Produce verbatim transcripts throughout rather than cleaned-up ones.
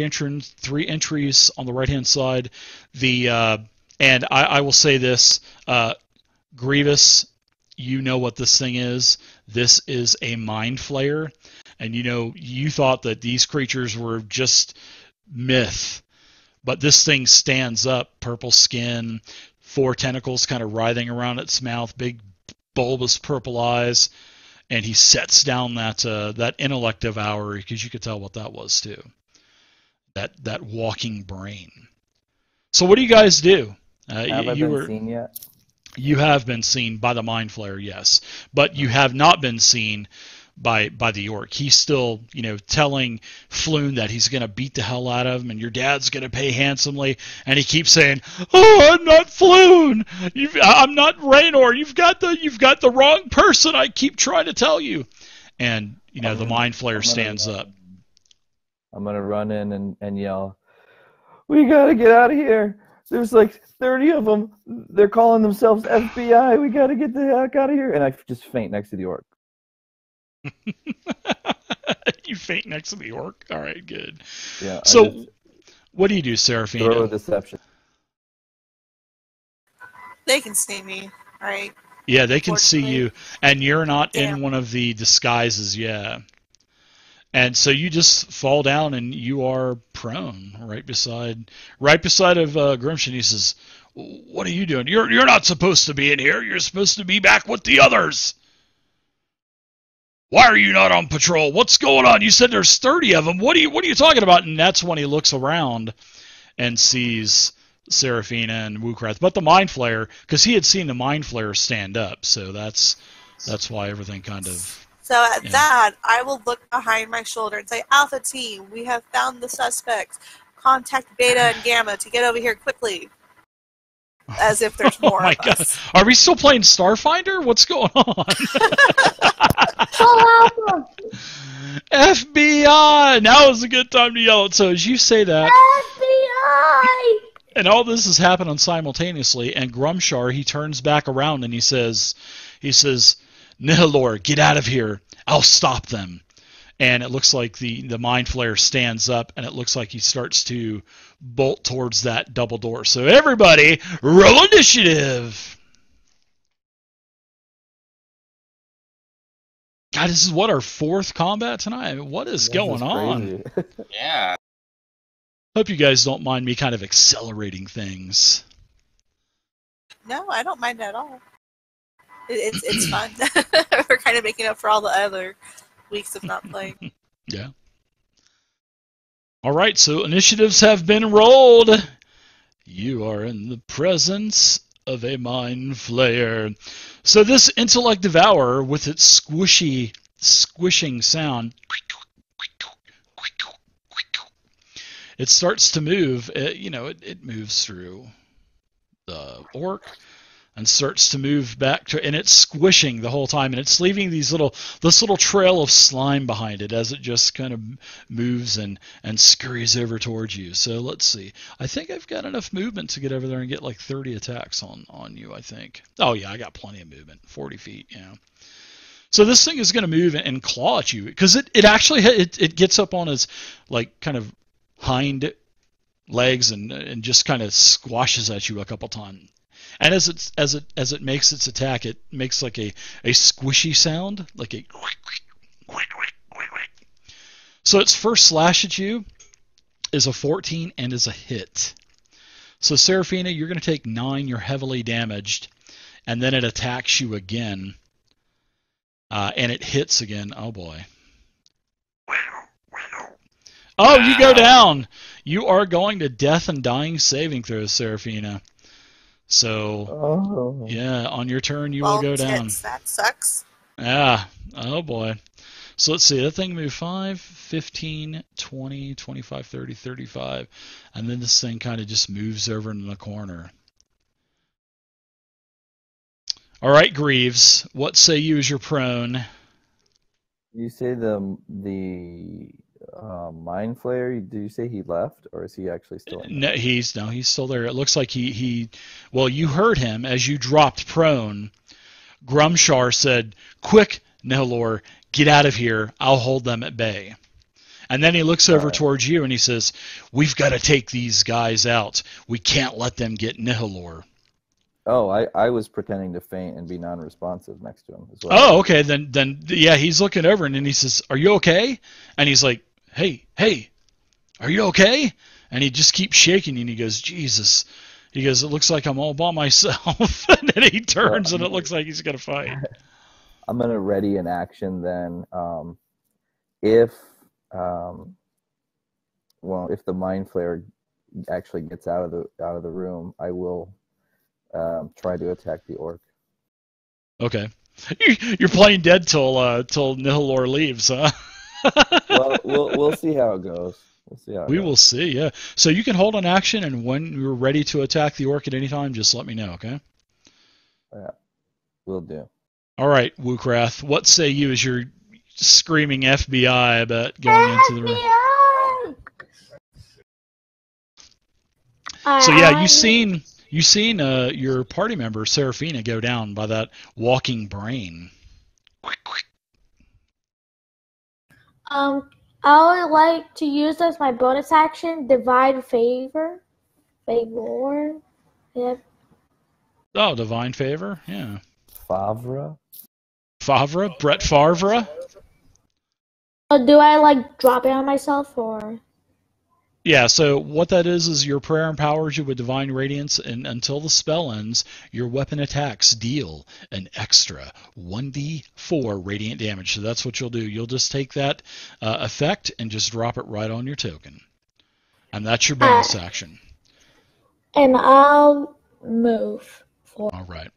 entrance, three entries on the right-hand side. The uh, and I, I will say this, uh, Grievous, you know what this thing is. This is a Mind Flayer, and you know you thought that these creatures were just myth, but this thing stands up, purple skin, four tentacles kind of writhing around its mouth, big bulbous purple eyes, and he sets down that uh, that Intellect Devourer, because you could tell what that was too. That that walking brain. So what do you guys do? Uh, have you, I you been were, seen yet? You have been seen by the Mind Flayer, yes, but you have not been seen by by the orc. He's still, you know, telling Floon that he's going to beat the hell out of him, and your dad's going to pay handsomely, and he keeps saying, "Oh, I'm not Floon. You've, I'm not Renaer. You've got the you've got the wrong person. I keep trying to tell you." And you know, I'm the gonna, Mind Flayer stands up. I'm going to run in and, and yell, "We got to get out of here. There's like thirty of them. They're calling themselves F B I. We got to get the heck out of here." And I just faint next to the orc. You faint next to the orc? All right, good. Yeah. So just, what do you do, Seraphina? Throw a deception. They can see me, right? Yeah, they can see you. And you're not Damn. in one of the disguises, yeah. And so you just fall down, and you are prone right beside, right beside of uh, Grumshar. He says, "What are you doing? You're you're not supposed to be in here. You're supposed to be back with the others. Why are you not on patrol? What's going on? You said there's thirty of them. What are you what are you talking about?" And that's when he looks around and sees Seraphina and Wukrath, but the Mind Flayer, because he had seen the Mind Flayer stand up, so that's that's why everything kind of. So at yeah. that, I will look behind my shoulder and say, "Alpha Team, we have found the suspects. Contact Beta and Gamma to get over here quickly." As if there's more oh my of God. us. Are we still playing Starfinder? What's going on? F B I! Now is a good time to yell it. So as you say that... F B I! And all this is happening simultaneously, and Grumshar, he turns back around and he says, he says... "Nihilor, get out of here. I'll stop them." And it looks like the, the Mind Flayer stands up, and it looks like he starts to bolt towards that double door. So everybody, roll initiative. God, this is what, our fourth combat tonight? I mean, what is this going is on? Yeah. Hope you guys don't mind me kind of accelerating things. No, I don't mind at all. It's it's fun. We're kind of making up for all the other weeks of not playing. Yeah. All right, so initiatives have been rolled. You are in the presence of a Mind Flayer. So this Intellect Devourer, with its squishy, squishing sound, it starts to move. It, you know, it, it moves through the orc. And starts to move back to, and it's squishing the whole time, and it's leaving these little, this little trail of slime behind it as it just kind of moves and and scurries over towards you. So let's see. I think I've got enough movement to get over there and get like thirty attacks on on you. I think. Oh yeah, I got plenty of movement. forty feet. Yeah. So this thing is going to move and, and claw at you, because it it actually it it gets up on its like kind of hind legs and and just kind of squashes at you a couple times. And as it as it as it makes its attack, it makes like a a squishy sound, like a. So its first slash at you is a fourteen and is a hit. So Seraphina, you're going to take nine. You're heavily damaged, and then it attacks you again, uh, and it hits again. Oh boy. Oh, you go down. You are going to death and dying saving throw, Seraphina. So, oh. yeah, on your turn, you Ball will go down. Tits, that sucks. Yeah. Oh, boy. So let's see. That thing moved five, fifteen, twenty, twenty-five, thirty, thirty-five. And then this thing kind of just moves over into the corner. All right, Greaves. What say you as your prone? You say the the uh, Mind Flayer. Do you say he left, or is he actually still? In no, he's no, he's still there. It looks like he he. Well, you heard him as you dropped prone. Grumshar said, "Quick, Nihilor, get out of here. I'll hold them at bay." And then he looks over right. towards you and he says, we've got to take these guys out. We can't let them get Nihilor. Oh, I, I was pretending to faint and be non-responsive next to him as well. Oh, okay. Then, then yeah, he's looking over and then he says, are you okay? And he's like, hey, hey, are you okay? And he just keeps shaking you and he goes, Jesus. He goes, it looks like I'm all by myself. And then he turns well, and it looks like he's going to fight. I'm going to ready an action then. Um, if, um, well, if the Mind Flayer actually gets out of the, out of the room, I will um, try to attack the orc. Okay. You're playing dead till, uh, till Nihilor leaves, huh? well, we'll, we'll see how it goes. We'll see how it we goes. will see, yeah. So you can hold an action, and when you're ready to attack the orc at any time, just let me know, okay? Yeah, will do. All right, Wukrath, what say you as you're screaming F B I about going into the room? F B I! So yeah, you've seen, you've seen uh, your party member, Seraphina, go down by that walking brain. Um, I would like to use as my bonus action, Divine Favor. Favor. Yep. Oh, Divine Favor, yeah. Favre? Favre? Brett Favre? Oh, do I, like, drop it on myself, or...? Yeah, so what that is is your prayer empowers you with Divine Radiance, and until the spell ends, your weapon attacks deal an extra one d four radiant damage. So that's what you'll do. You'll just take that uh, effect and just drop it right on your token. And that's your bonus uh, action. And I'll move forward. All right.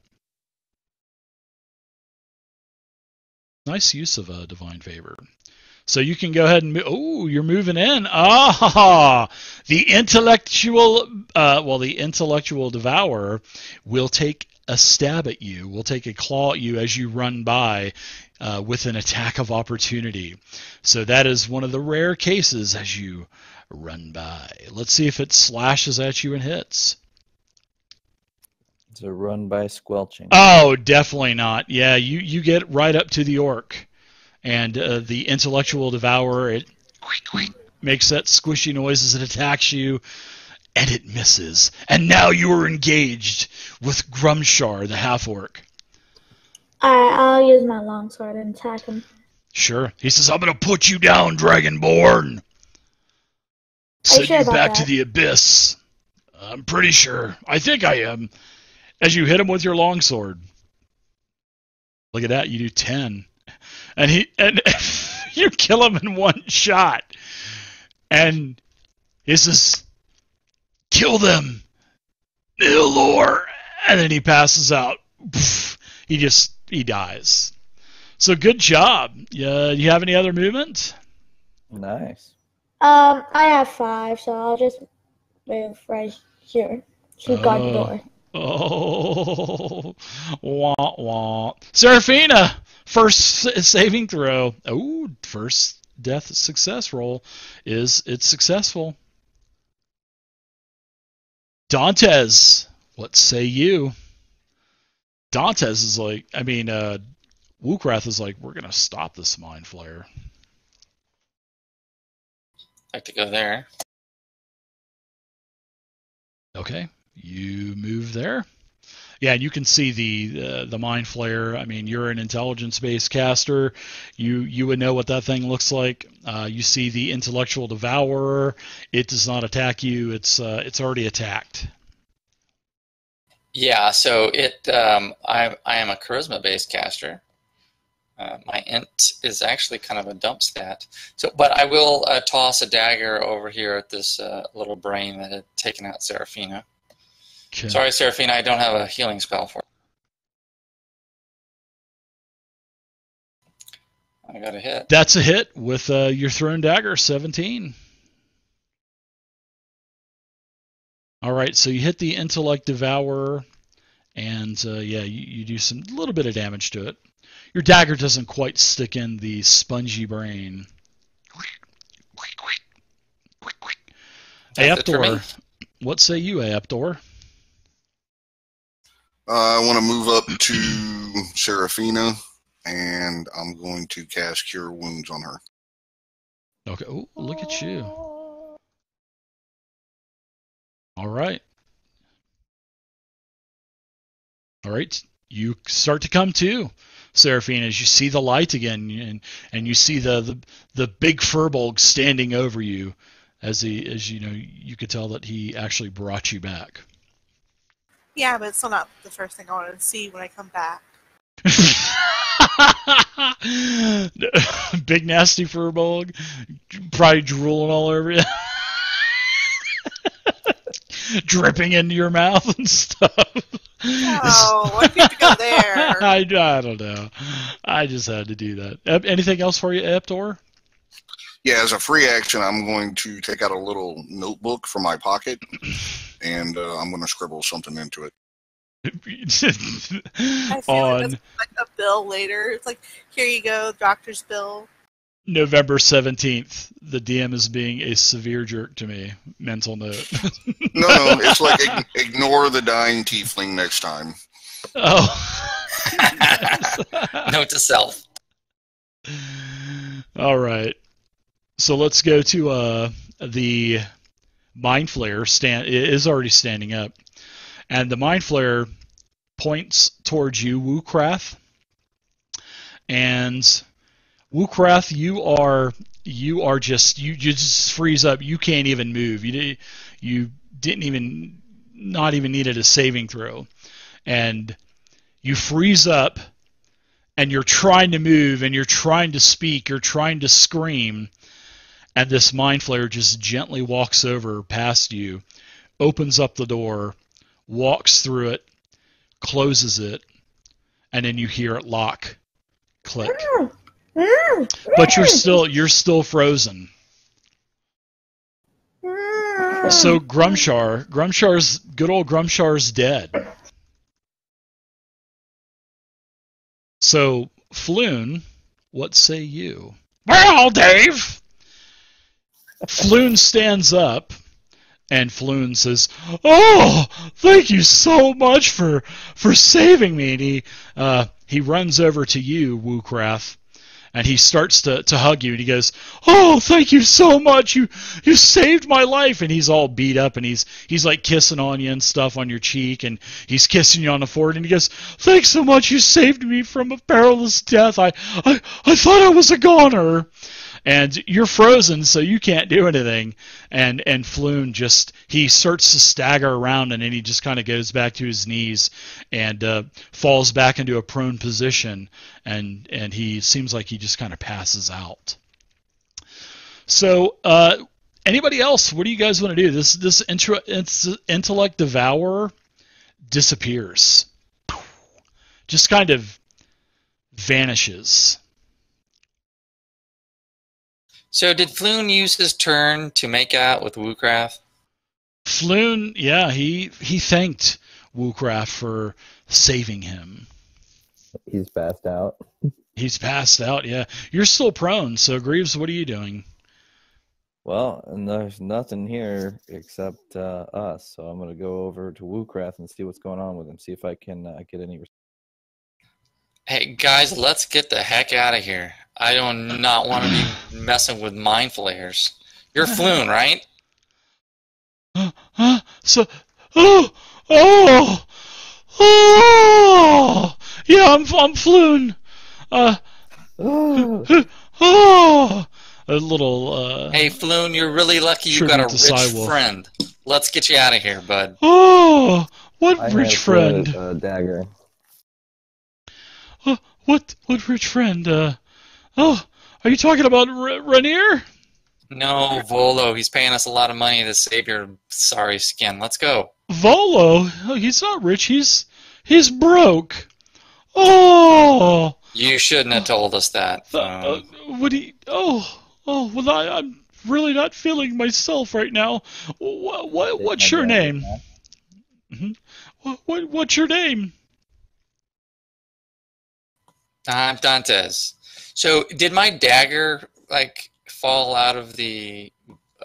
Nice use of uh, Divine Favor. So you can go ahead and move. Oh, you're moving in. Ah, the intellectual, uh, well, the intellectual devourer will take a stab at you, will take a claw at you as you run by uh, with an attack of opportunity. So that is one of the rare cases as you run by. Let's see if it slashes at you and hits. It's a run by squelching. Oh, definitely not. Yeah, you, you get right up to the orc. And uh, the intellectual devourer, it makes that squishy noise as it attacks you, and it misses. And now you are engaged with Grumshar, the half-orc. Alright, I'll use my longsword and attack him. Sure. He says, I'm going to put you down, Dragonborn. Send you back to the abyss. I'm pretty sure. I think I am. As you hit him with your longsword. Look at that. You do ten. And he and you kill him in one shot. And he says, kill them, Nihilor. And then he passes out. He just, he dies. So good job. Uh, do you have any other movement? Nice. Um, I have five, so I'll just move right here to guard the door. Oh, wah, wah. Seraphina! First saving throw. Oh, first death success roll is it's successful. Dantes, what say you? Dantes is like, I mean, uh, Wukrath is like, we're going to stop this Mind Flayer. I have to go there. Okay, you move there. Yeah, and you can see the uh, the Mind Flayer. I mean, you're an intelligence-based caster. You you would know what that thing looks like. Uh, you see the intellectual devourer. It does not attack you. It's uh, it's already attacked. Yeah. So it um, I I am a charisma-based caster. Uh, my int is actually kind of a dump stat. So, but I will uh, toss a dagger over here at this uh, little brain that had taken out Seraphina. Okay. Sorry, Seraphina, I don't have a healing spell for it. I got a hit. That's a hit with uh, your thrown dagger, seventeen. All right, so you hit the Intellect Devourer, and uh, yeah, you, you do some little bit of damage to it. Your dagger doesn't quite stick in the spongy brain. Aptor, what say you, Aptor? Uh, I want to move up to Seraphina, and I'm going to cast Cure Wounds on her. Okay. Oh, look at you. All right. All right. You start to come to, Seraphina, as you see the light again, and and you see the the, the big Firbolg standing over you, as he as you know you could tell that he actually brought you back. Yeah, but it's still not the first thing I wanted to see when I come back. Big nasty Firbolg, probably drooling all over you, dripping into your mouth and stuff. Oh, why did you have to go there? I, I don't know. I just had to do that. Anything else for you, Aptor? Yeah, as a free action, I'm going to take out a little notebook from my pocket, and uh, I'm going to scribble something into it. I feel on like, that's like a bill later. It's like, here you go, doctor's bill. November seventeenth, the D M is being a severe jerk to me. Mental note. No, no, it's like ignore the dying tiefling next time. Oh. Note to self. All right. So let's go to uh, the Mind Flayer. Stand, it is already standing up. And the Mind Flayer points towards you, Wukrath. And... Wukrath, you are you are just you, you just freeze up. You can't even move. You you didn't even not even needed a saving throw, and you freeze up, and you're trying to move, and you're trying to speak, you're trying to scream, and this Mind Flayer just gently walks over past you, opens up the door, walks through it, closes it, and then you hear it lock, click. But you're still you're still frozen. So Grumshar, Grumshar's good old Grumshar's dead. So Floon, what say you? Well, Dave. Floon stands up, and Floon says, "Oh, thank you so much for for saving me." And he uh, he runs over to you, Wukrath. And he starts to, to hug you, and he goes, "Oh, thank you so much. You you saved my life." And he's all beat up, and he's he's like kissing on you and stuff on your cheek, and he's kissing you on the forehead, and he goes, "Thanks so much. You saved me from a perilous death. I I, I thought I was a goner." And you're frozen, so you can't do anything. And and Floon just he starts to stagger around, and then he just kind of goes back to his knees and uh, falls back into a prone position. And and he seems like he just kind of passes out. So uh, anybody else? What do you guys want to do? This this intro, intellect devourer disappears, just kind of vanishes. So did Floon use his turn to make out with Wukrath? Floon, yeah, he he thanked Wukrath for saving him. He's passed out. He's passed out, yeah. You're still prone, so Greaves, what are you doing? Well, and there's nothing here except uh, us, so I'm going to go over to Wukrath and see what's going on with him, see if I can uh, get any response. Hey, guys, let's get the heck out of here. I do not want to be messing with Mind Flayers. You're Floon, right? Uh, uh, so, oh, oh, oh, yeah, I'm, I'm Floon. Uh, oh. oh, a little. Uh, hey, Floon, you're really lucky you got a rich Cywolf. friend. Let's get you out of here, bud. Oh, what I rich friend? A uh, dagger. Uh, what, what rich friend? Uh, oh, are you talking about R Rainier? No, Volo. He's paying us a lot of money to save your sorry skin. Let's go. Volo? Oh, he's not rich. He's he's broke. Oh. You shouldn't have told us that. The, uh, would he? Oh, oh. Well, I, I'm really not feeling myself right now. What? what what's your name? Mm-hmm. What, what? What's your name? I'm Dantes. So did my dagger like fall out of the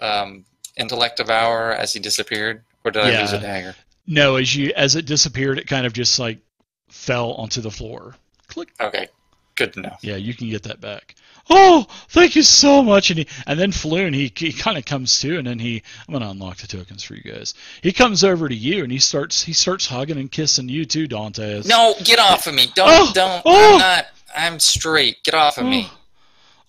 um, intellect devourer as he disappeared, or did yeah. I lose a dagger? No, as you as it disappeared, it kind of just like fell onto the floor. Click. Okay, good to know. Yeah, you can get that back. oh, thank you so much. And he, and then Floon, he, he kind of comes to, and then he, I'm going to unlock the tokens for you guys. He comes over to you, and he starts he starts hugging and kissing you too, Dantes. No, get off of me. Don't, oh, don't. Oh, I'm not, I'm straight. Get off of oh, me.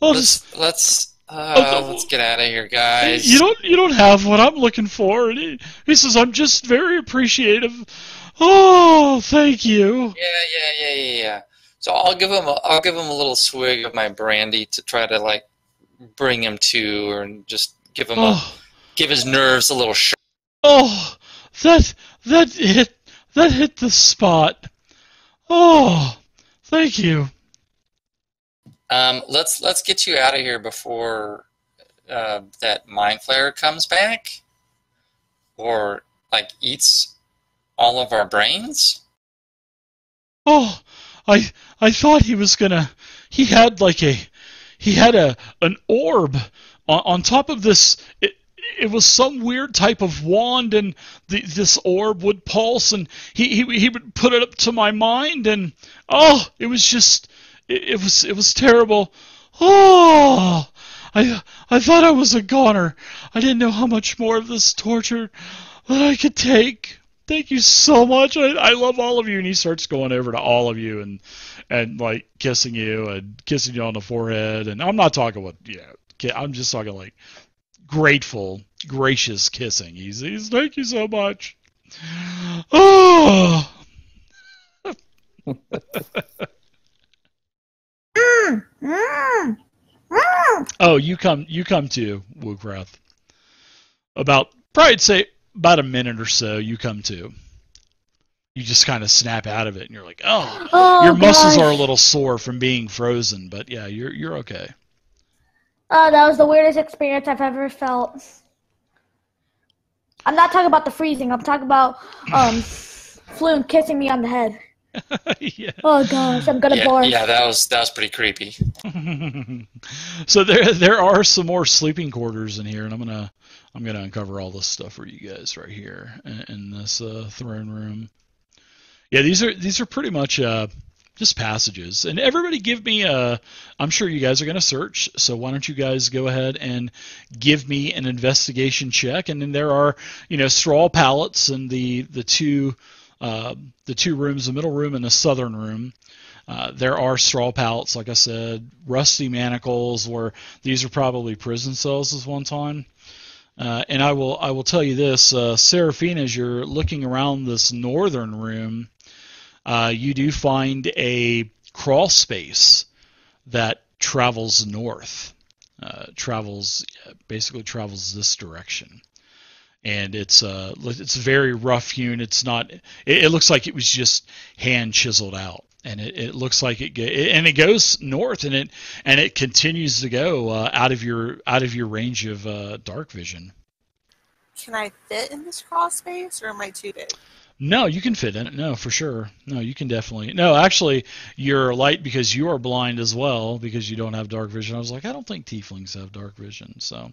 Oh, let's, just, let's, uh, oh, let's get out of here, guys. You don't, you don't have what I'm looking for. And he, he says, I'm just very appreciative. Oh, thank you. Yeah, yeah, yeah, yeah, yeah. So I'll give him a, I'll give him a little swig of my brandy to try to like bring him to, or just give him oh. a, give his nerves a little shock. Oh, that that hit that hit the spot. Oh, thank you. Um, let's let's get you out of here before uh, that Mind Flayer comes back, or like eats all of our brains. Oh. I I thought he was gonna. He had like a, he had a an orb on, on top of this. It, it was some weird type of wand, and the, this orb would pulse, and he he he would put it up to my mind, and oh, it was just, it, it was it was terrible. Oh, I I thought I was a goner. I didn't know how much more of this torture that I could take. Thank you so much. I, I love all of you. And he starts going over to all of you and and like kissing you and kissing you on the forehead. And I'm not talking what yeah. You know, I'm just talking like grateful, gracious kissing. He's he's thank you so much. Oh. Oh, you come you come to Wukrath. About probably I'd say. About a minute or so, you come to. You just kind of snap out of it, and you're like, "Oh, oh your muscles gosh. are a little sore from being frozen, but yeah, you're you're okay." Oh, that was the weirdest experience I've ever felt. I'm not talking about the freezing. I'm talking about um, Floon kissing me on the head. Yeah. Oh gosh, I'm gonna yeah, barf. Yeah, that was that was pretty creepy. So there there are some more sleeping quarters in here, and I'm gonna. I'm going to uncover all this stuff for you guys right here in, in this uh, throne room. Yeah, these are these are pretty much uh, just passages. And everybody give me a... I'm sure you guys are going to search, so why don't you guys go ahead and give me an investigation check. And then there are, you know, straw pallets in the, the, two, uh, the two rooms, the middle room and the southern room. Uh, there are straw pallets, like I said, rusty manacles, or these are probably prison cells at one time. Uh, and I will I will tell you this, uh, Seraphina, as you're looking around this northern room, uh, you do find a crawl space that travels north, uh, travels basically travels this direction, and it's uh it's very rough hewn. It's not. It, it looks like it was just hand chiseled out. And it, it looks like it, it, and it goes north, and it and it continues to go uh, out of your out of your range of uh, dark vision. Can I fit in this crawl space, or am I too big? No, you can fit in it. No, for sure. No, you can definitely. No, actually, you're light because you are blind as well because you don't have dark vision. I was like, I don't think tieflings have dark vision. So,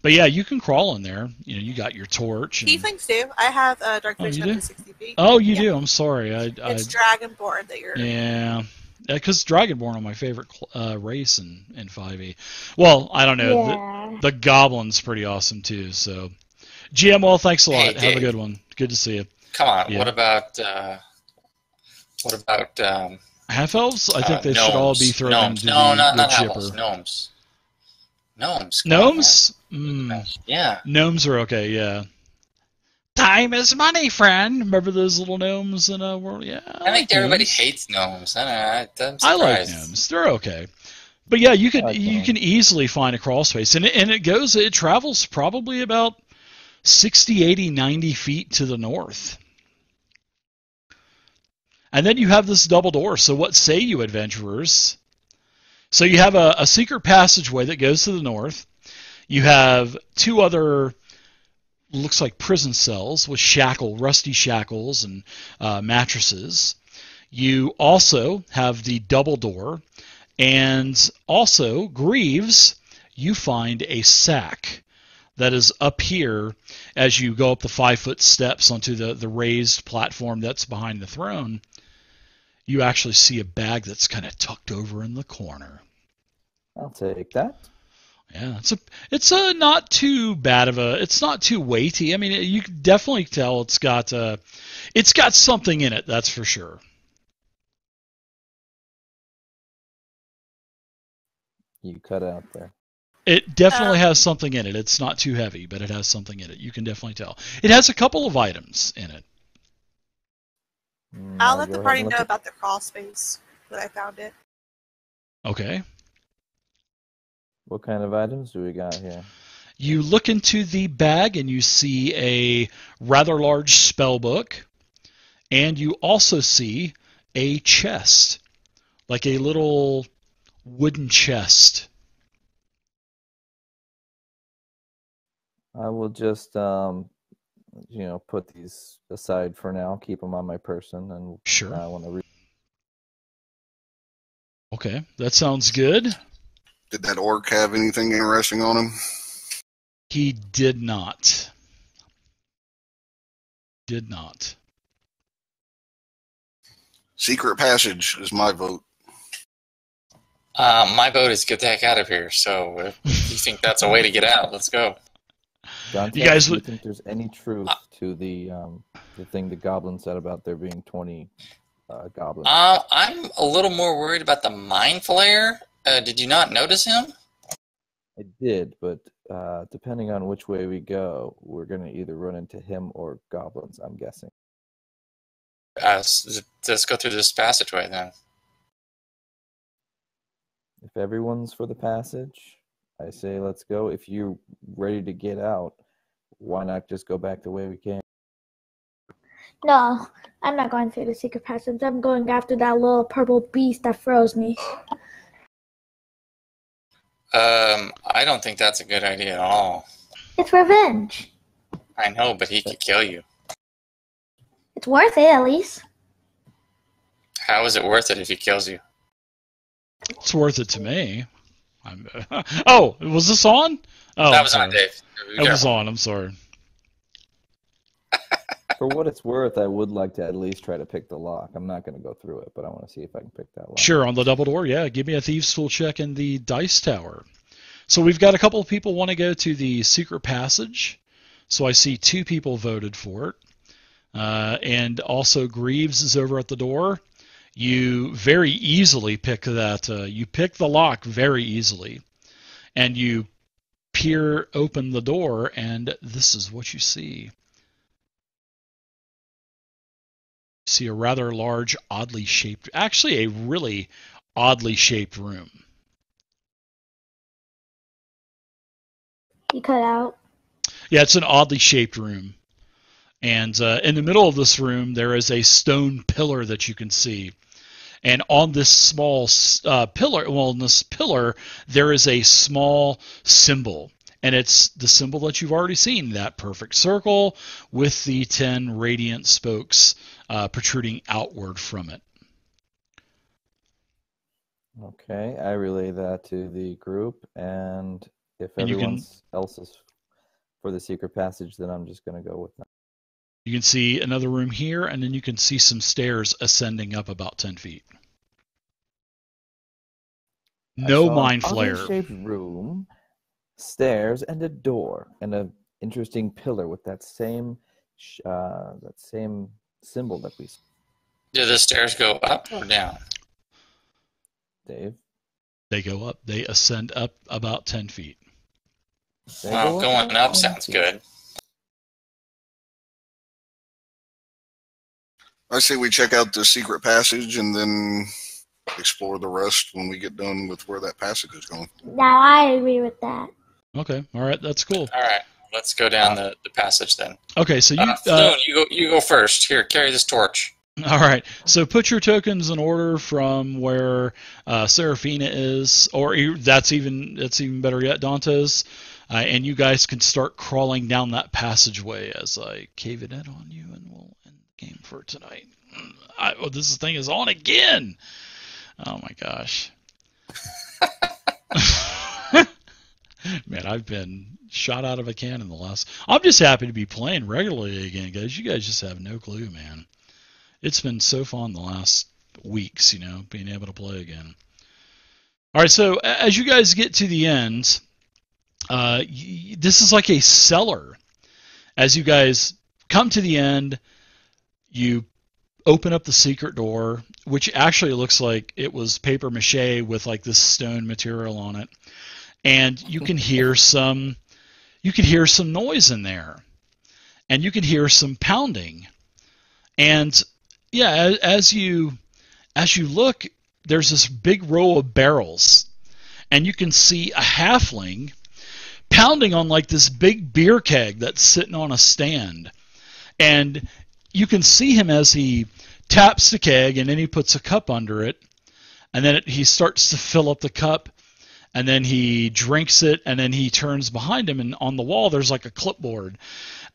but yeah, you can crawl in there. You know, you got your torch. And... Tieflings do. I have uh, dark vision up to sixty feet. Oh, you yeah. do. I'm sorry. I, I... It's Dragonborn that you're. Yeah, because Dragonborn are my favorite uh, race in in five E. Well, I don't know. Yeah. The, the Goblin's pretty awesome too. So, G M, well, thanks a lot. Hey, have a good one. Good to see you. Come on. Yeah. What about uh, what about um, half elves? I think uh, they gnomes. should all be thrown gnomes. into no, the, not, the not chipper. Elves. Gnomes. Gnomes. Gnomes. Mm. Yeah. Gnomes are okay. Yeah. Time is money, friend. Remember those little gnomes in a world? Yeah. I think everybody hates gnomes. I don't know. I'm surprised. I like gnomes. They're okay. But yeah, you could okay. you can easily find a crawl space, and it, and it goes it travels probably about sixty, eighty, ninety feet to the north. And then you have this double door. So what say you, adventurers? So you have a, a secret passageway that goes to the north. You have two other, looks like prison cells with shackle, rusty shackles and uh, mattresses. You also have the double door. And also, Greaves, you find a sack that is up here as you go up the five-foot steps onto the, the raised platform that's behind the throne. You actually see a bag that's kind of tucked over in the corner. I'll take that. Yeah, it's a it's a not too bad of a it's not too weighty. I mean, it, you can definitely tell it's got uh it's got something in it, that's for sure. You cut out there. It definitely um, has something in it. It's not too heavy, but it has something in it. You can definitely tell. It has a couple of items in it. I'll let the party know at... about the crawl space that I found it. Okay. What kind of items do we got here? You look into the bag and you see a rather large spell book, and you also see a chest, like a little wooden chest. I will just, um, you know, put these aside for now, keep them on my person, and sure. I want to read. Okay, that sounds good. Did that orc have anything interesting on him? He did not. Did not. Secret passage is my vote. Uh, my vote is get the heck out of here. So if you think that's a way to get out, let's go. Dante, you guys, do you think there's any truth uh, to the um, the thing the goblin said about there being twenty uh, goblins? Uh, I'm a little more worried about the Mind Flayer. Uh, did you not notice him? I did, but uh, depending on which way we go, we're going to either run into him or goblins, I'm guessing. Uh, let's go through this passageway, then. If everyone's for the passage, I say let's go. If you're ready to get out, why not just go back the way we came? No, I'm not going through the secret passage. I'm going after that little purple beast that froze me. Um, I don't think that's a good idea at all. It's revenge. I know, but he could kill you. It's worth it, at least. How is it worth it if he kills you? It's worth it to me. I'm, uh, oh, was this on? Oh, that was on, Dave. It was on, I'm sorry. For what it's worth, I would like to at least try to pick the lock. I'm not going to go through it, but I want to see if I can pick that lock. Sure, on the double door, yeah. Give me a Thieves' Tool check in the Dice Tower. So we've got a couple of people want to go to the Secret Passage. So I see two people voted for it. Uh, and also Greaves is over at the door. You very easily pick that. Uh, you pick the lock very easily. And you peer open the door, and this is what you see. See a rather large, oddly shaped, actually a really oddly shaped room. You cut out. Yeah, it's an oddly shaped room. And uh, in the middle of this room, there is a stone pillar that you can see. And on this small uh, pillar, well, on this pillar, there is a small symbol. And it's the symbol that you've already seen, that perfect circle with the ten radiant spokes uh, protruding outward from it. Okay, I relay that to the group, and if and everyone can, else is for the secret passage, then I'm just going to go with them. You can see another room here, and then you can see some stairs ascending up about ten feet. No Mind Flayer. Shaped room. Stairs and a door and an interesting pillar with that same uh, that same symbol that we saw. Do the stairs go up or down? Dave? They go up. They ascend up about ten feet. Well, go going up, up sounds feet. Good. I say we check out the secret passage and then explore the rest when we get done with where that passage is going. No, I agree with that. Okay, all right, that's cool. All right, let's go down the, the passage then. Okay, so you... Uh, uh, you, go, you go first. Here, carry this torch. All right, so put your tokens in order from where uh, Seraphina is, or that's even, that's even better yet, Dantes, uh, and you guys can start crawling down that passageway as I cave it in on you, and we'll end the game for tonight. I, oh, this thing is on again! Oh, my gosh. Man, I've been shot out of a cannon the last... I'm just happy to be playing regularly again, guys. You guys just have no clue, man. It's been so fun the last weeks, you know, being able to play again. All right, so as you guys get to the end, uh, y this is like a cellar. As you guys come to the end, you open up the secret door, which actually looks like it was paper mache with like this stone material on it, and you can hear some, you can hear some noise in there, and you can hear some pounding, and yeah, as, as you as you look. There's this big row of barrels, and you can see a halfling pounding on like this big beer keg that's sitting on a stand. And you can see him as he taps the keg, and then he puts a cup under it, and then it, he starts to fill up the cup, and then he drinks it, and then he turns behind him, and on the wall there's like a clipboard.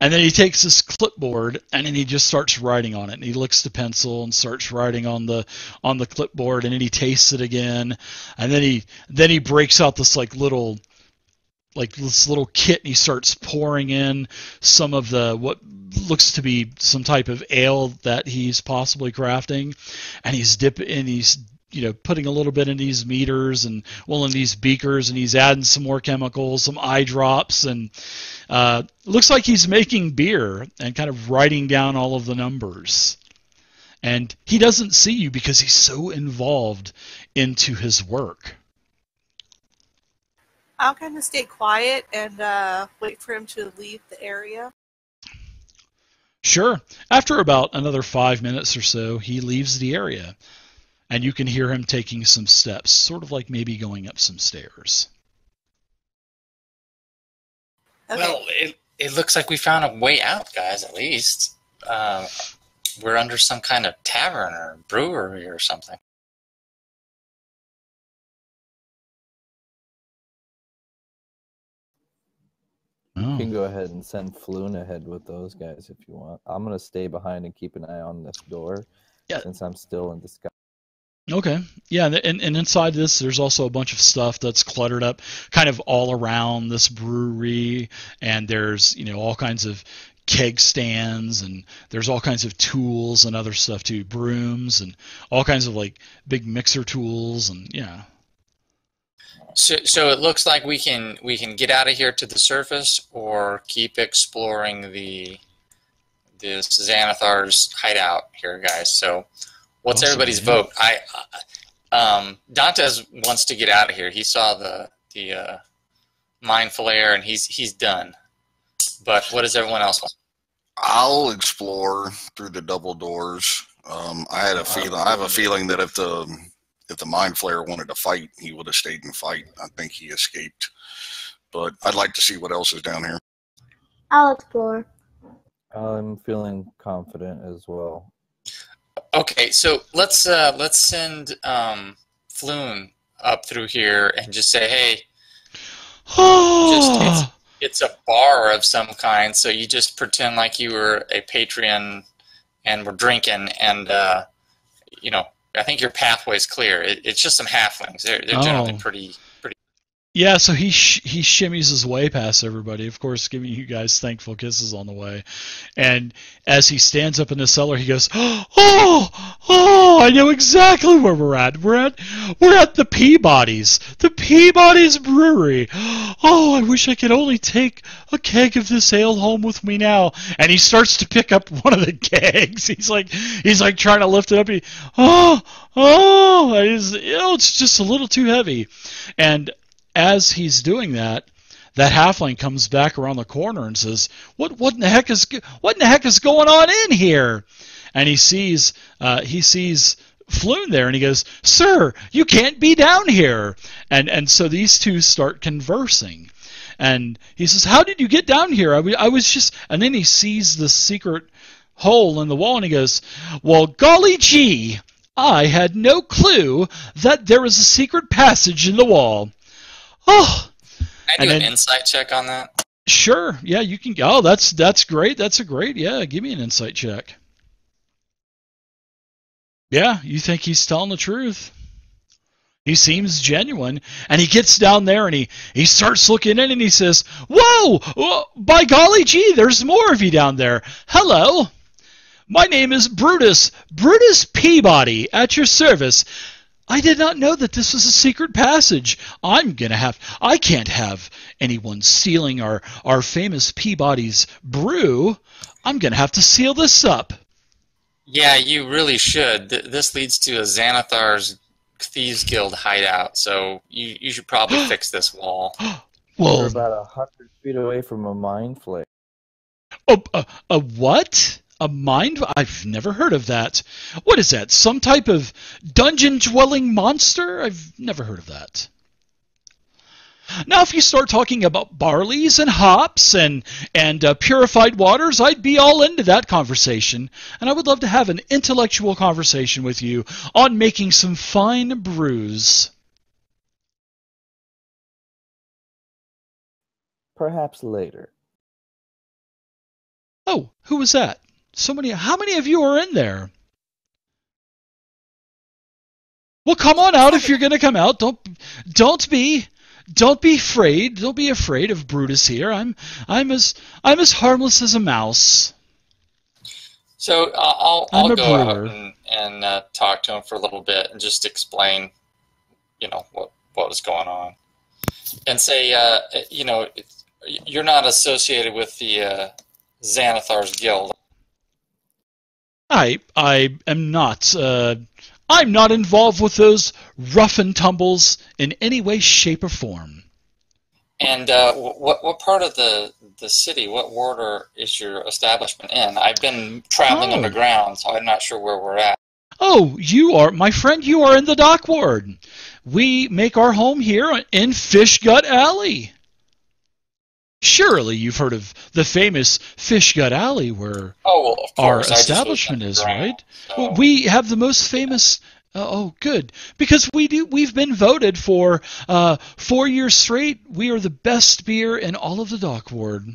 And then he takes this clipboard, and then he just starts writing on it. And he licks the pencil and starts writing on the on the clipboard, and then he tastes it again. And then he then he breaks out this like little like this little kit, and he starts pouring in some of the what looks to be some type of ale that he's possibly crafting, and he's dipping and he's you know, putting a little bit in these meters and well in these beakers, and he's adding some more chemicals, some eye drops, and uh, looks like he's making beer and kind of writing down all of the numbers. And he doesn't see you because he's so involved into his work. I'll kind of stay quiet and uh, wait for him to leave the area. Sure. After about another five minutes or so, he leaves the area. And you can hear him taking some steps, sort of like maybe going up some stairs. Okay. Well, it, it looks like we found a way out, guys, at least. Uh, we're under some kind of tavern or brewery or something. Oh. You can go ahead and send Floon ahead with those guys if you want. I'm going to stay behind and keep an eye on this door, yeah. Since I'm still in disguise. Okay. Yeah, and, and inside this, there's also a bunch of stuff that's cluttered up kind of all around this brewery, and there's, you know, all kinds of keg stands, and there's all kinds of tools and other stuff too, brooms and all kinds of, like, big mixer tools, and, yeah. So, so it looks like we can, we can get out of here to the surface or keep exploring the this Xanathar's hideout here, guys, so... What's awesome, everybody's yeah. vote? I, um, Dantes wants to get out of here. He saw the the uh, Mind Flayer, and he's he's done. But what does everyone else want? I'll explore through the double doors. Um, I had a feeling. I have a feeling that if the if the Mind Flayer wanted to fight, he would have stayed and fight. I think he escaped. But I'd like to see what else is down here. I'll explore. I'm feeling confident as well. Okay, so let's uh, let's send um, Floon up through here and just say, hey, just, it's, it's a bar of some kind, so you just pretend like you were a Patreon and we're drinking, and, uh, you know, I think your pathway's clear. It, it's just some halflings. They're, they're oh. generally pretty... Yeah, so he sh he shimmies his way past everybody, of course, giving you guys thankful kisses on the way. And as he stands up in the cellar, he goes, "Oh, oh! I know exactly where we're at. We're at we're at the Peabody's, the Peabody's Brewery. Oh, I wish I could only take a keg of this ale home with me now." And he starts to pick up one of the kegs. He's like he's like trying to lift it up. He, oh, oh! It's, you know, it's just a little too heavy, and. As he's doing that, that halfling comes back around the corner and says, "What? What in the heck is? What in the heck is going on in here?" And he sees, uh, he sees Floon there, and he goes, "Sir, you can't be down here." And and so these two start conversing, and he says, "How did you get down here? I, I was just." And then he sees the secret hole in the wall, and he goes, "Well, golly gee, I had no clue that there was a secret passage in the wall." Oh, can I do then, an insight check on that? Sure. Yeah, you can. Oh, that's that's great. That's a great. Yeah, give me an insight check. Yeah, you think he's telling the truth? He seems genuine, and he gets down there, and he he starts looking in, and he says, "Whoa! Oh, by golly gee, there's more of you down there. Hello, my name is Brutus, Brutus Peabody, at your service. I did not know that this was a secret passage. I'm going to have... I can't have anyone sealing our, our famous Peabody's brew. I'm going to have to seal this up. Yeah, you really should. Th this leads to a Xanathar's Thieves Guild hideout, so you, you should probably fix this wall. Well, we're about a hundred feet away from a mind flayer. Oh, a, a what? A mind? I've never heard of that. What is that? Some type of dungeon-dwelling monster? I've never heard of that. Now, if you start talking about barleys and hops and and uh, purified waters, I'd be all into that conversation. And I would love to have an intellectual conversation with you on making some fine brews. Perhaps later. Oh, who was that? So many, how many of you are in there? Well, come on out if you're going to come out. Don't, don't be, don't be afraid. Don't be afraid of Brutus here. I'm, I'm as, I'm as harmless as a mouse. So uh, I'll, I'll go brewer. out and, and uh, talk to him for a little bit and just explain, you know, what, what was going on, and say, uh, you know, you're not associated with the uh, Xanathar's Guild. I I am not uh, I'm not involved with those rough and tumbles in any way, shape, or form. And uh, what what part of the the city? What ward or is your establishment in? I've been traveling oh. underground, so I'm not sure where we're at. Oh, you are, my friend. You are in the Dock Ward. We make our home here in Fishgut Alley. Surely you've heard of the famous Fishgut Alley where oh, well, our establishment is, right? So. We have the most famous... Uh, oh, good. Because we do, we've been voted for uh, four years straight. We are the best beer in all of the Dock Ward.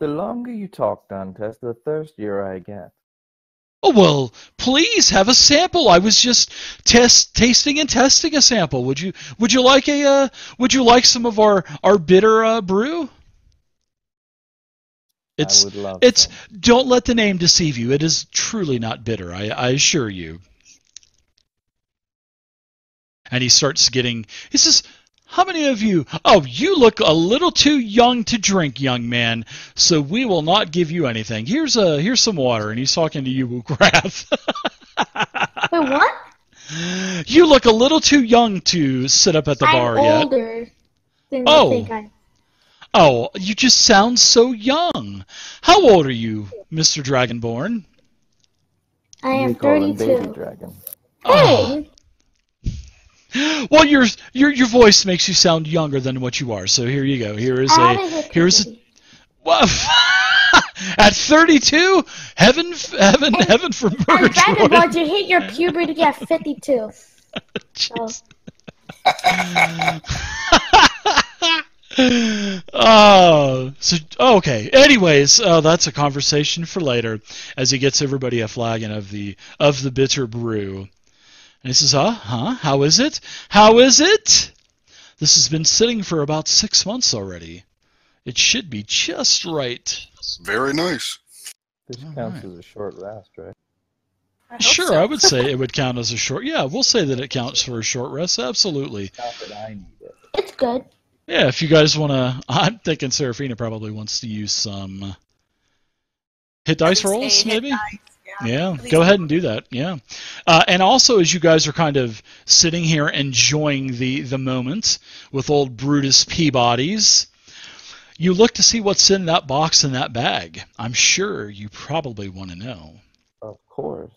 The longer you talk, Dantes, the thirstier I get. Oh, well, please have a sample. I was just test tasting and testing a sample. Would you would you like a uh, would you like some of our our bitter uh, brew? It's, I would love it's, that. Don't let the name deceive you. It is truly not bitter, I, I assure you. And he starts getting, he says, how many of you, oh, you look a little too young to drink, young man, so we will not give you anything. Here's a, here's some water, and he's talking to you, Wukrath. Wait, what? You look a little too young to sit up at the I'm bar yet. I'm older than oh. I think I Oh, you just sound so young. How old are you, Mister Dragonborn? I am thirty-two. Dragon. Oh. Hey. Well, your your your voice makes you sound younger than what you are. So here you go. Here is I a here is a. Well, at thirty-two, heaven, heaven, and, heaven for purgatory. Dragonborn, you hit your puberty at fifty-two. Oh. Oh, so okay. Anyways, uh, that's a conversation for later. As he gets everybody a flagon of the of the bitter brew, and he says, "Huh, huh? How is it? How is it? This has been sitting for about six months already. It should be just right." Very nice. This All counts right. as a short rest, right? I sure, so. I would say it would count as a short. Yeah, we'll say that it counts for a short rest. Absolutely. Not that I need it. It's good. Yeah, if you guys want to... I'm thinking Seraphina probably wants to use some hit dice rolls, maybe? Dice, yeah, yeah. Go ahead and do that, yeah. Uh, and also, as you guys are kind of sitting here enjoying the, the moment with old Brutus Peabody's, you look to see what's in that box and that bag. I'm sure you probably want to know. Of course.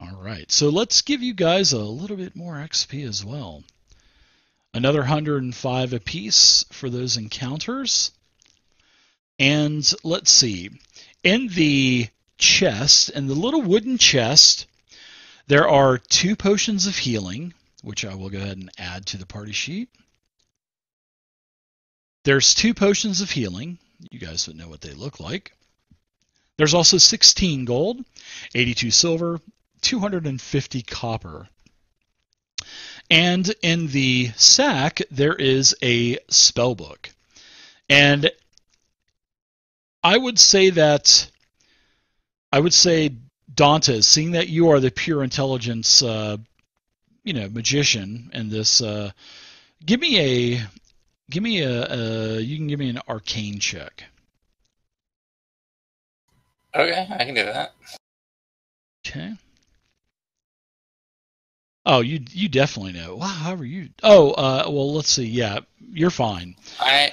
All right, so let's give you guys a little bit more X P as well. Another one hundred and five apiece for those encounters. And let's see. In the chest, in the little wooden chest, there are two potions of healing, which I will go ahead and add to the party sheet. There's two potions of healing. You guys would know what they look like. There's also sixteen gold, eighty-two silver, two hundred fifty copper. And in the sack, there is a spellbook. And I would say that, I would say, Dantes, seeing that you are the pure intelligence, uh, you know, magician and this. Uh, give me a, give me a, a. You can give me an arcane check. Okay, I can do that. Okay. Oh, you you definitely know. Wow, how are you? Oh, uh, well, let's see. Yeah, you're fine. I,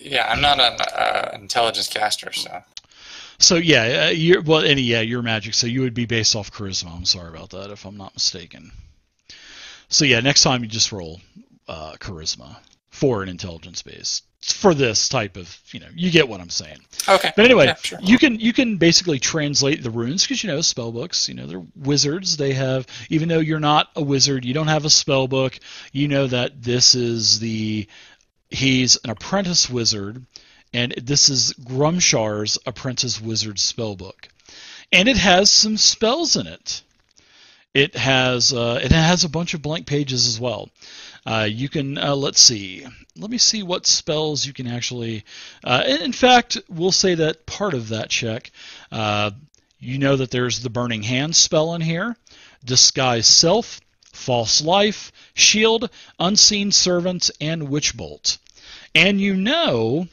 yeah, I'm not an uh, intelligence caster, so. So yeah, uh, you're well, and yeah, you're magic. So you would be based off charisma. I'm sorry about that, if I'm not mistaken. So yeah, next time you just roll uh, charisma for an intelligence base for this type of, you know, you get what I'm saying. Okay. But anyway, yeah, sure. you can you can basically translate the runes, because, you know, spell books, you know, they're wizards. They have, even though you're not a wizard, you don't have a spell book. You know that this is the he's an apprentice wizard, and this is Grumshar's apprentice wizard spell book, and it has some spells in it. It has uh, it has a bunch of blank pages as well. Uh, you can, uh, let's see. Let me see what spells you can actually... Uh, in fact, we'll say that part of that check, uh, you know that there's the Burning Hand spell in here, Disguise Self, False Life, Shield, Unseen Servants, and Witch Bolt. And you know,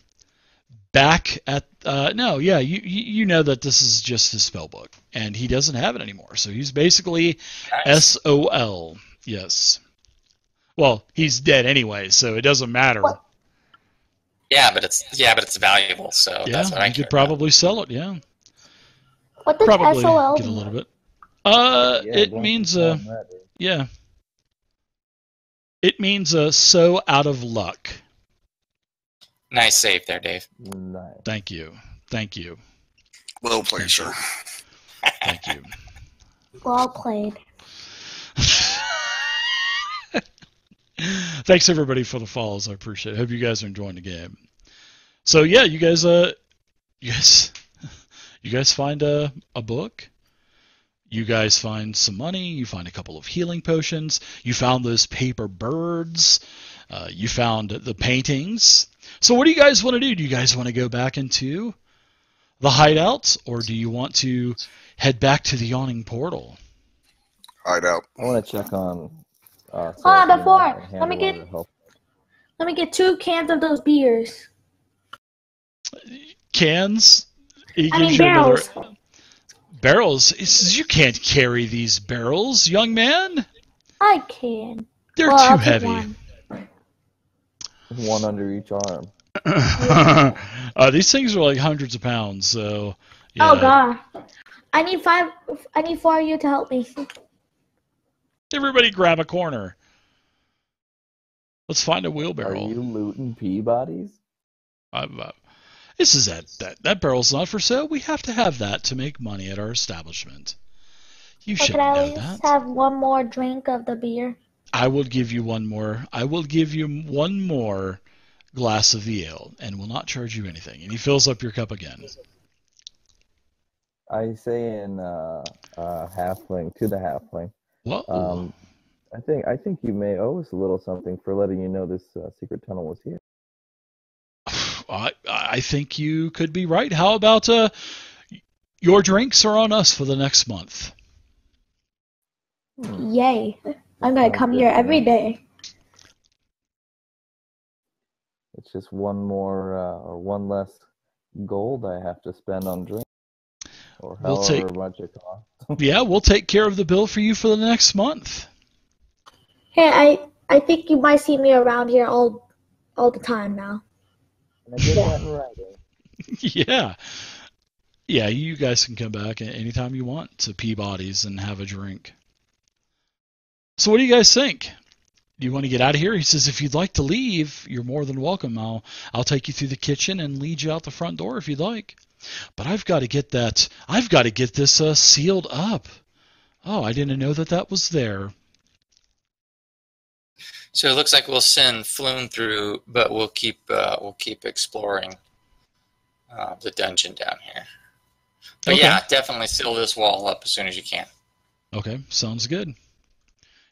back at... Uh, no, yeah, you, you know that this is just his spell book, and he doesn't have it anymore. So he's basically nice. S O L. Yes. Well, he's dead anyway, so it doesn't matter. What? Yeah, but it's yeah, but it's valuable, so yeah, that's what I you could probably about. Sell it. Yeah. What does probably S O L get a little bit. Uh, yeah, it means uh, yeah. It means uh, so out of luck. Nice save there, Dave. Nice. Thank you, thank you. Well played, sir. Thank you. Well played. Thanks everybody for the follows. I appreciate it. Hope you guys are enjoying the game. So yeah, you guys, uh, you guys, you guys find a a book. You guys find some money. You find a couple of healing potions. You found those paper birds. Uh, you found the paintings. So what do you guys want to do? Do you guys want to go back into the hideout, or do you want to head back to the Yawning Portal? Hideout. I want to check on. Uh, so oh, the four. Let me get. Let me get two cans of those beers. Cans? You I mean barrels. Barrels. It's, you can't carry these barrels, young man. I can. They're well, too I'll heavy. One. one under each arm. uh, these things are like hundreds of pounds. So. Yeah. Oh God! I need five. I need four of you to help me. Everybody grab a corner. Let's find a wheelbarrow. Are you looting Peabodys? I'm, uh, this is that, that that barrel's not for sale. We have to have that to make money at our establishment. You should know that. Can I at least have one more drink of the beer? I will give you one more. I will give you one more glass of the ale, and will not charge you anything. And he fills up your cup again. I say in uh, uh, halfling to the halfling. Um, I think I think you may owe us a little something for letting you know this uh, secret tunnel was here. I I think you could be right. How about uh, your drinks are on us for the next month? Yay! I'm gonna come here every day. It's just one more uh, or one less gold I have to spend on drinks. Or we'll take, much it costs. Yeah, we'll take care of the bill for you for the next month. Hey, I I think you might see me around here all all the time now. And I did that in writing. Yeah. Yeah, you guys can come back anytime you want to Peabody's and have a drink. So what do you guys think? Do you want to get out of here? He says, if you'd like to leave, you're more than welcome. I'll I'll take you through the kitchen and lead you out the front door if you'd like. But I've got to get that. I've got to get this uh, sealed up. Oh, I didn't know that that was there. So it looks like we'll send Floon through, but we'll keep uh, we'll keep exploring uh, the dungeon down here. But okay. Yeah, definitely seal this wall up as soon as you can. Okay, sounds good.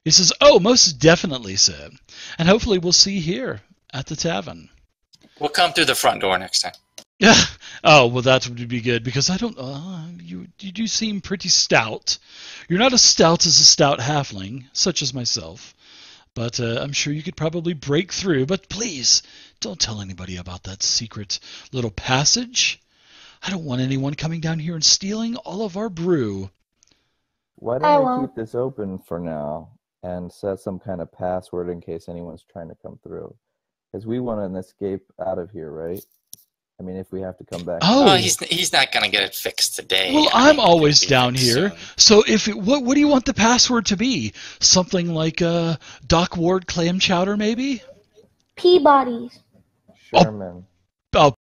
He says, "Oh, most definitely, sir. And hopefully we'll see you here at the tavern. We'll come through the front door next time." Oh, well, that would be good, because I don't... Uh, you, you do seem pretty stout. You're not as stout as a stout halfling, such as myself. But uh, I'm sure you could probably break through. But please, don't tell anybody about that secret little passage. I don't want anyone coming down here and stealing all of our brew. Why don't I we won't. keep this open for now and set some kind of password in case anyone's trying to come through? Because we want an escape out of here, right? I mean, if we have to come back. Oh, oh he's he's not gonna get it fixed today. Well, I I'm always down here. Soon. So, if it, what what do you want the password to be? Something like a uh, Dock Ward clam chowder, maybe. Peabody's. Sherman. Oh, oh